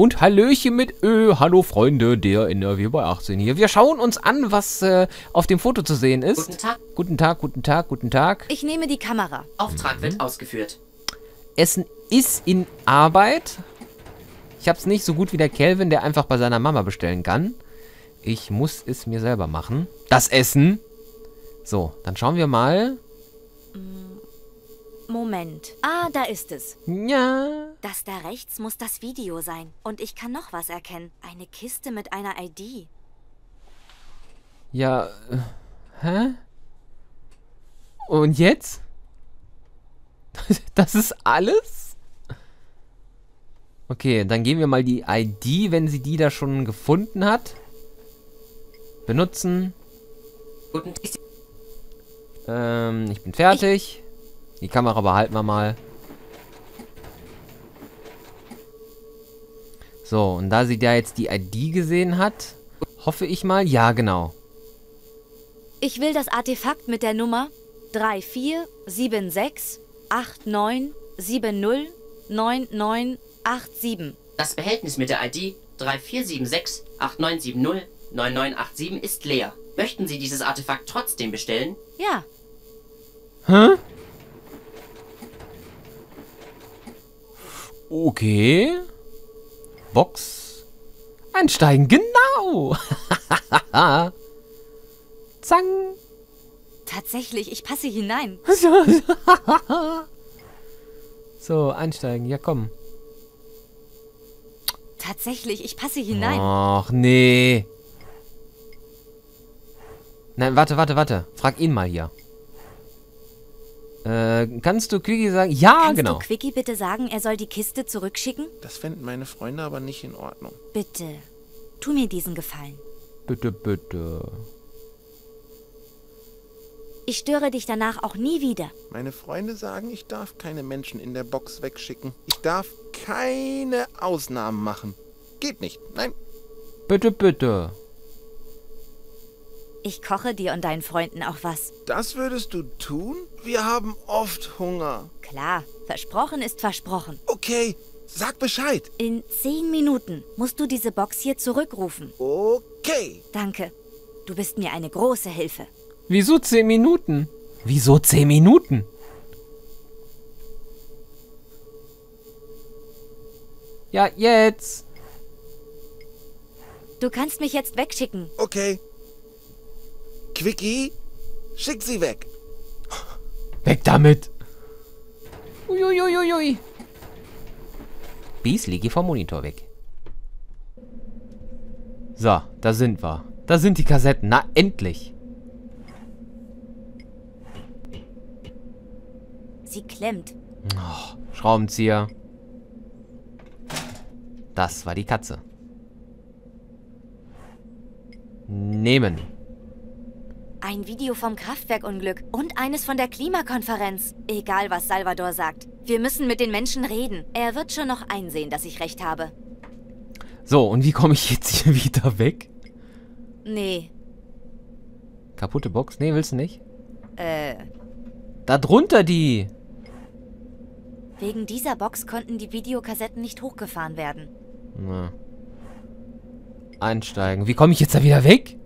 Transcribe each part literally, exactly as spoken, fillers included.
Und Hallöchen mit Ö. Hallo Freunde, der N R W Boy achtzehn hier. Wir schauen uns an, was äh, auf dem Foto zu sehen ist. Guten Tag. Guten Tag, guten Tag, guten Tag. Ich nehme die Kamera. Auftrag mhm. wird ausgeführt. Essen ist in Arbeit. Ich hab's nicht so gut wie der Kelvin, der einfach bei seiner Mama bestellen kann. Ich muss es mir selber machen. Das Essen. So, dann schauen wir mal. Moment. Ah, da ist es. Ja. Das da rechts muss das Video sein. Und ich kann noch was erkennen. Eine Kiste mit einer I D. Ja. Hä? Und jetzt? Das ist alles? Okay, dann geben wir mal die I D, wenn sie die da schon gefunden hat. Benutzen. Guten Tag. Ähm, ich bin fertig. Ich die Kamera behalten wir mal. So, und da sie da jetzt die I D gesehen hat, hoffe ich mal. Ja, genau. Ich will das Artefakt mit der Nummer drei vier sieben sechs acht neun sieben null neun neun acht sieben. Das Behältnis mit der I D drei vier sieben sechs acht neun sieben null neun neun acht sieben ist leer. Möchten Sie dieses Artefakt trotzdem bestellen? Ja. Hä? Okay. Box. Einsteigen, genau. Zang. Tatsächlich, ich passe hinein. So, einsteigen. Ja, komm. Tatsächlich, ich passe hinein. Ach, nee. Nein, warte, warte, warte. Frag ihn mal hier. Äh, kannst du Quicky sagen? Ja, kannst genau. Kannst du Quicky bitte sagen, er soll die Kiste zurückschicken? Das fänden meine Freunde aber nicht in Ordnung. Bitte, tu mir diesen Gefallen. Bitte, bitte. Ich störe dich danach auch nie wieder. Meine Freunde sagen, ich darf keine Menschen in der Box wegschicken. Ich darf keine Ausnahmen machen. Geht nicht, nein. Bitte, bitte. Ich koche dir und deinen Freunden auch was. Das würdest du tun? Wir haben oft Hunger. Klar, versprochen ist versprochen. Okay, sag Bescheid. In zehn Minuten musst du diese Box hier zurückrufen. Okay. Danke, du bist mir eine große Hilfe. Wieso zehn Minuten? Wieso zehn Minuten? Ja, jetzt. Du kannst mich jetzt wegschicken. Okay. Quicky, schick sie weg. Weg damit. Uiuiuiui. Beasley, geh vom Monitor weg. So, da sind wir. Da sind die Kassetten. Na, endlich. Sie klemmt. Oh, Schraubenzieher. Das war die Katze. Nehmen. Ein Video vom Kraftwerkunglück und eines von der Klimakonferenz. Egal, was Salvador sagt. Wir müssen mit den Menschen reden. Er wird schon noch einsehen, dass ich recht habe. So, und wie komme ich jetzt hier wieder weg? Nee. Kaputte Box? Nee, willst du nicht? Äh. Da drunter die! Wegen dieser Box konnten die Videokassetten nicht hochgefahren werden. Na. Einsteigen. Wie komme ich jetzt da wieder weg?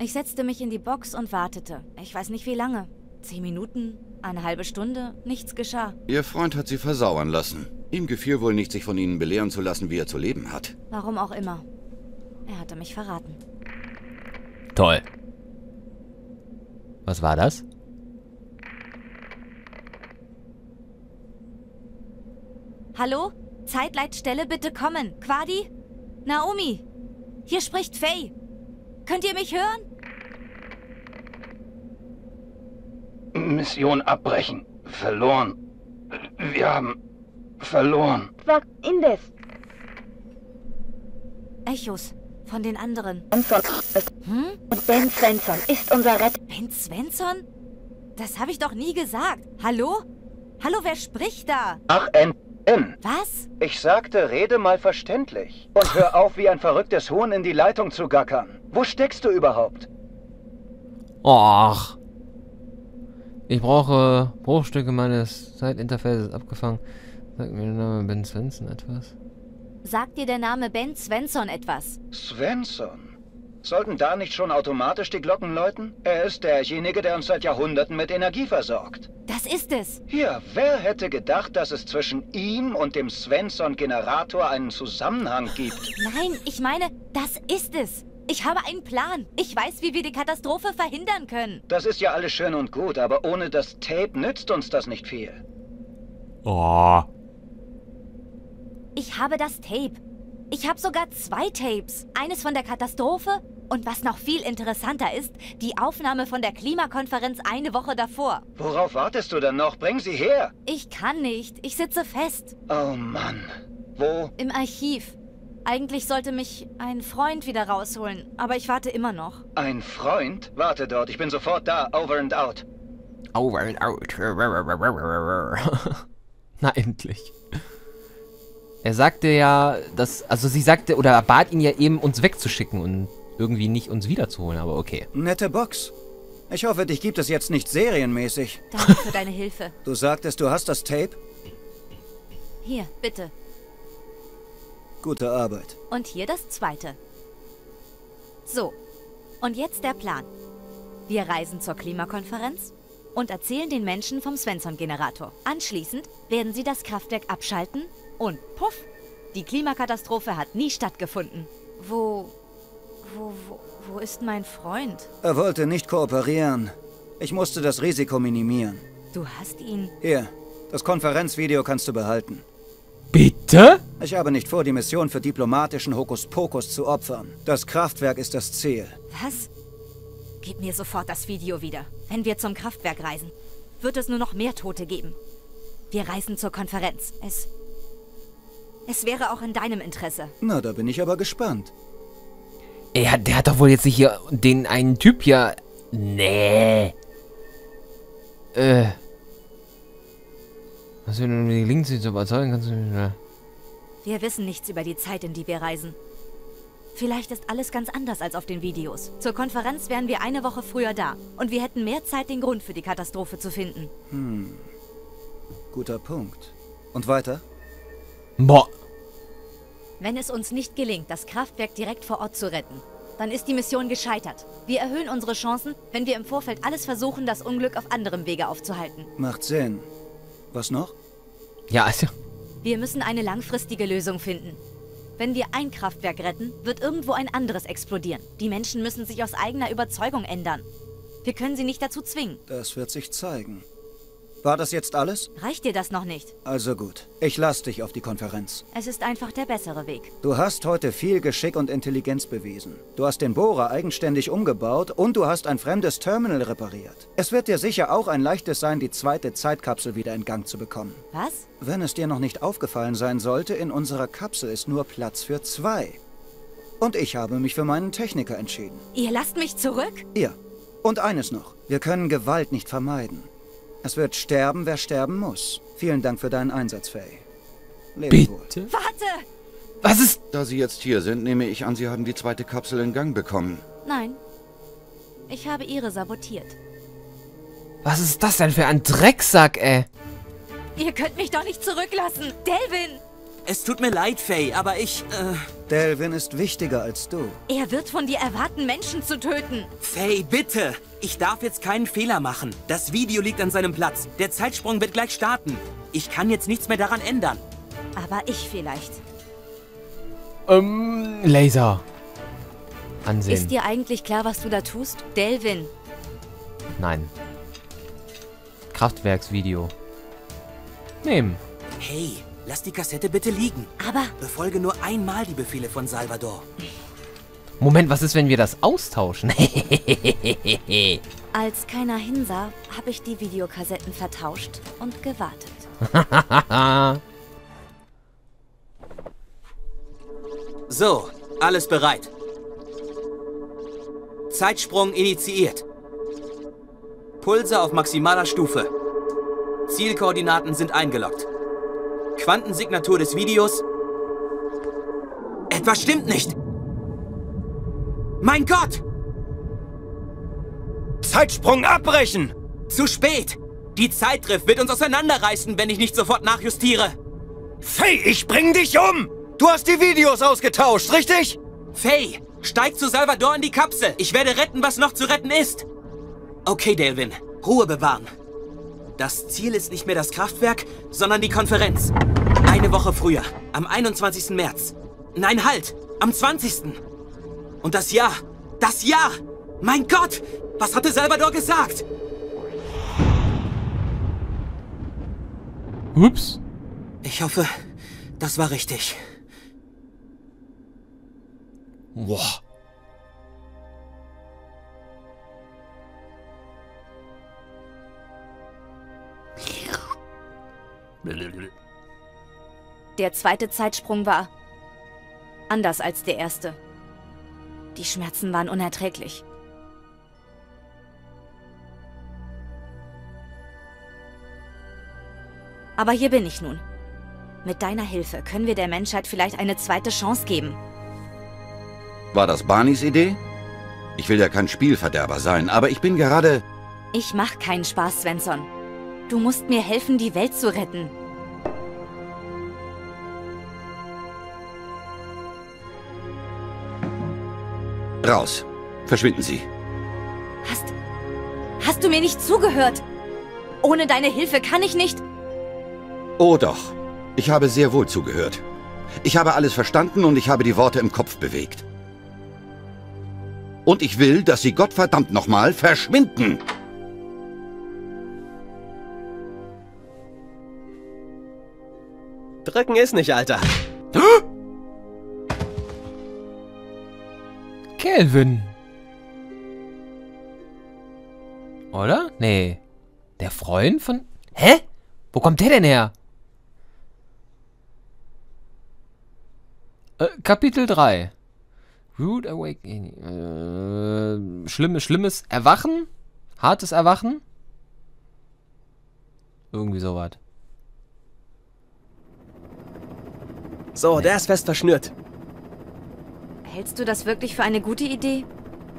Ich setzte mich in die Box und wartete. Ich weiß nicht wie lange. Zehn Minuten, eine halbe Stunde, nichts geschah. Ihr Freund hat sie versauern lassen. Ihm gefiel wohl nicht, sich von ihnen belehren zu lassen, wie er zu leben hat. Warum auch immer. Er hatte mich verraten. Toll. Was war das? Hallo? Zeitleitstelle, bitte kommen. Quadi? Naomi? Hier spricht Faye. Könnt ihr mich hören? Mission abbrechen. Verloren. Wir haben verloren. Was in das? Echos von den anderen. Hm? Und Ben Svensson ist unser Retter. Ben Svensson? Das habe ich doch nie gesagt. Hallo? Hallo, wer spricht da? Ach, N. Was? Ich sagte, rede mal verständlich. Und hör auf, wie ein verrücktes Huhn in die Leitung zu gackern. Wo steckst du überhaupt? Och. Ich brauche Bruchstücke meines Zeitinterfaces abgefangen. Sagt mir der Name Ben Svensson etwas? Sagt dir der Name Ben Svensson etwas? Svensson? Sollten da nicht schon automatisch die Glocken läuten? Er ist derjenige, der uns seit Jahrhunderten mit Energie versorgt. Das ist es. Hier, wer hätte gedacht, dass es zwischen ihm und dem Svensson-Generator einen Zusammenhang gibt? Nein, ich meine, das ist es. Ich habe einen Plan. Ich weiß, wie wir die Katastrophe verhindern können. Das ist ja alles schön und gut, aber ohne das Tape nützt uns das nicht viel. Oh. Ich habe das Tape. Ich habe sogar zwei Tapes. Eines von der Katastrophe und was noch viel interessanter ist, die Aufnahme von der Klimakonferenz eine Woche davor. Worauf wartest du denn noch? Bring sie her. Ich kann nicht. Ich sitze fest. Oh Mann. Wo? Im Archiv. Eigentlich sollte mich ein Freund wieder rausholen, aber ich warte immer noch. Ein Freund? Warte dort, ich bin sofort da. Over and out. Over and out. Na endlich. Er sagte ja, dass, also sie sagte, oder bat ihn ja eben, uns wegzuschicken und irgendwie nicht uns wiederzuholen, aber okay. Nette Box. Ich hoffe, dich gibt es jetzt nicht serienmäßig. Danke für deine Hilfe. Du sagtest, du hast das Tape? Hier, bitte. Gute Arbeit. Und hier das zweite. So, und jetzt der Plan. Wir reisen zur Klimakonferenz und erzählen den Menschen vom Svensson-Generator. Anschließend werden sie das Kraftwerk abschalten und puff, die Klimakatastrophe hat nie stattgefunden. Wo, wo, wo, wo ist mein Freund? Er wollte nicht kooperieren. Ich musste das Risiko minimieren. Du hast ihn... Hier, das Konferenzvideo kannst du behalten. Bitte? Ich habe nicht vor, die Mission für diplomatischen Hokuspokus zu opfern. Das Kraftwerk ist das Ziel. Was? Gib mir sofort das Video wieder. Wenn wir zum Kraftwerk reisen, wird es nur noch mehr Tote geben. Wir reisen zur Konferenz. Es... Es wäre auch in deinem Interesse. Na, da bin ich aber gespannt. Er hat, der hat doch wohl jetzt nicht hier den einen Typ hier... Nee. Äh... Also, wenn du die Links nicht so überzeugen kannst, du nicht mehr. Wir wissen nichts über die Zeit, in die wir reisen. Vielleicht ist alles ganz anders als auf den Videos. Zur Konferenz wären wir eine Woche früher da. Und wir hätten mehr Zeit, den Grund für die Katastrophe zu finden. Hm. Guter Punkt. Und weiter? Boah. Wenn es uns nicht gelingt, das Kraftwerk direkt vor Ort zu retten, dann ist die Mission gescheitert. Wir erhöhen unsere Chancen, wenn wir im Vorfeld alles versuchen, das Unglück auf anderem Wege aufzuhalten. Macht Sinn. Was noch? Ja, also... Wir müssen eine langfristige Lösung finden. Wenn wir ein Kraftwerk retten, wird irgendwo ein anderes explodieren. Die Menschen müssen sich aus eigener Überzeugung ändern. Wir können sie nicht dazu zwingen. Das wird sich zeigen. War das jetzt alles? Reicht dir das noch nicht? Also gut. Ich lasse dich auf die Konferenz. Es ist einfach der bessere Weg. Du hast heute viel Geschick und Intelligenz bewiesen. Du hast den Bohrer eigenständig umgebaut und du hast ein fremdes Terminal repariert. Es wird dir sicher auch ein leichtes sein, die zweite Zeitkapsel wieder in Gang zu bekommen. Was? Wenn es dir noch nicht aufgefallen sein sollte, in unserer Kapsel ist nur Platz für zwei. Und ich habe mich für meinen Techniker entschieden. Ihr lasst mich zurück? Ja. Und eines noch. Wir können Gewalt nicht vermeiden. Es wird sterben, wer sterben muss. Vielen Dank für deinen Einsatz, Faye. Lebe wohl. Bitte? Warte! Was ist... Da Sie jetzt hier sind, nehme ich an, Sie haben die zweite Kapsel in Gang bekommen. Nein. Ich habe Ihre sabotiert. Was ist das denn für ein Drecksack, ey? Ihr könnt mich doch nicht zurücklassen. Kelvin! Es tut mir leid, Faye, aber ich... Äh... Kelvin ist wichtiger als du. Er wird von dir erwarten, Menschen zu töten. Faye, bitte! Ich darf jetzt keinen Fehler machen. Das Video liegt an seinem Platz. Der Zeitsprung wird gleich starten. Ich kann jetzt nichts mehr daran ändern. Aber ich vielleicht. Ähm, Laser. Ansehen. Ist dir eigentlich klar, was du da tust? Kelvin. Nein. Kraftwerksvideo. Nehmen. Hey. Lass die Kassette bitte liegen. Aber... Befolge nur einmal die Befehle von Salvador. Moment, was ist, wenn wir das austauschen? Als keiner hinsah, habe ich die Videokassetten vertauscht und gewartet. So, alles bereit. Zeitsprung initiiert. Pulse auf maximaler Stufe. Zielkoordinaten sind eingeloggt. Quantensignatur des Videos. Etwas stimmt nicht. Mein Gott! Zeitsprung abbrechen! Zu spät! Die Zeitdrift wird uns auseinanderreißen, wenn ich nicht sofort nachjustiere. Faye, ich bring dich um! Du hast die Videos ausgetauscht, richtig? Faye, steig zu Salvador in die Kapsel. Ich werde retten, was noch zu retten ist. Okay, Kelvin, Ruhe bewahren. Das Ziel ist nicht mehr das Kraftwerk, sondern die Konferenz. Eine Woche früher, am einundzwanzigsten März. Nein, halt, am zwanzigsten Und das Jahr, das Jahr! Mein Gott, was hatte Salvador gesagt? Ups. Ich hoffe, das war richtig. Boah. Der zweite Zeitsprung war anders als der erste. Die Schmerzen waren unerträglich. Aber hier bin ich nun. Mit deiner Hilfe können wir der Menschheit vielleicht eine zweite Chance geben. War das Barneys Idee? Ich will ja kein Spielverderber sein, aber ich bin gerade... Ich mach keinen Spaß, Svensson. Du musst mir helfen, die Welt zu retten. Raus. Verschwinden Sie. Hast... Hast du mir nicht zugehört? Ohne deine Hilfe kann ich nicht... Oh doch. Ich habe sehr wohl zugehört. Ich habe alles verstanden und ich habe die Worte im Kopf bewegt. Und ich will, dass Sie gottverdammt nochmal verschwinden. Drücken ist nicht, Alter. Kelvin. Oder? Nee. Der Freund von... Hä? Wo kommt der denn her? Äh, Kapitel drei. Rude Awakening. Äh, schlimmes, schlimmes Erwachen? Hartes Erwachen? Irgendwie sowas. So, nee. Der ist fest verschnürt. Hältst du das wirklich für eine gute Idee?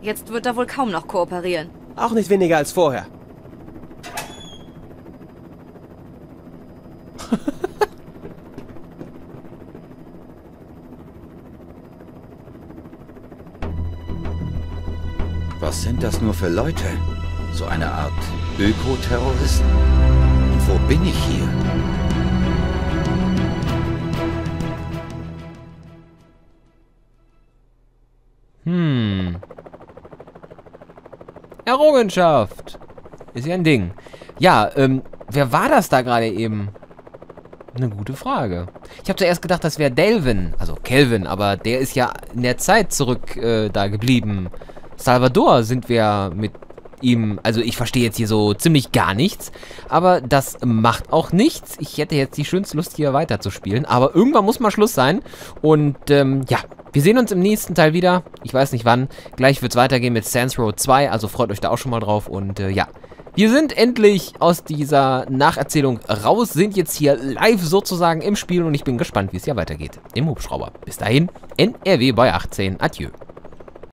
Jetzt wird er wohl kaum noch kooperieren. Auch nicht weniger als vorher. Was sind das nur für Leute? So eine Art Ökoterroristen? Und wo bin ich hier? Hm. Errungenschaft. Ist ja ein Ding. Ja, ähm, wer war das da gerade eben? Eine gute Frage. Ich habe zuerst gedacht, das wäre Kelvin, also Kelvin, aber der ist ja in der Zeit zurück äh, da geblieben. Salvador sind wir mit ihm, also ich verstehe jetzt hier so ziemlich gar nichts, aber das macht auch nichts. Ich hätte jetzt die schönste Lust, hier weiterzuspielen, aber irgendwann muss mal Schluss sein. Und ähm, ja, wir sehen uns im nächsten Teil wieder. Ich weiß nicht wann. Gleich wird es weitergehen mit Saints Row zwei, also freut euch da auch schon mal drauf und äh, ja. Wir sind endlich aus dieser Nacherzählung raus, sind jetzt hier live sozusagen im Spiel und ich bin gespannt, wie es hier weitergeht. Im Hubschrauber. Bis dahin, N R W Boy achtzehn. Adieu.